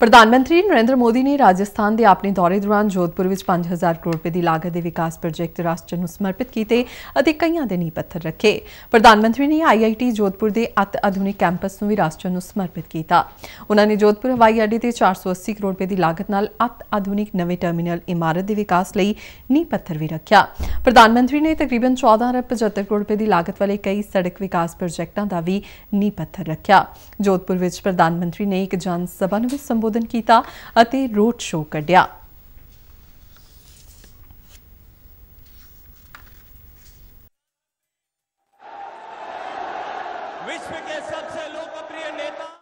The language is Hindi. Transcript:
प्रधानमंत्री नरेंद्र मोदी ने राजस्थान के अपने दौरे दौरान जोधपुर में 5000 करोड़ रुपए की लागत के विकास प्रोजेक्ट राष्ट्र को समर्पित किए और कई के नींह पत्थर रखे। प्रधानमंत्री ने IIT जोधपुर के अति आधुनिक कैंपस भी राष्ट्र को समर्पित किया। उन्होंने जोधपुर हवाई अड्डे से 480 करोड़ रुपए की लागत नाल अति आधुनिक नवे टर्मीनल इमारत के विकास लिए नींह पत्थर भी रखा। प्रधानमंत्री ने तकरीबन 14.75 अरब करोड़ रुपए की लागत वाले कई सड़क विकास प्रोजेक्टों का भी नींह पत्थर रखा। जोधपुर में प्रधानमंत्री ने एक जनसभा भी संबोधन किया अते रोड शो कढ़िया। विश्व के सबसे लोकप्रिय नेता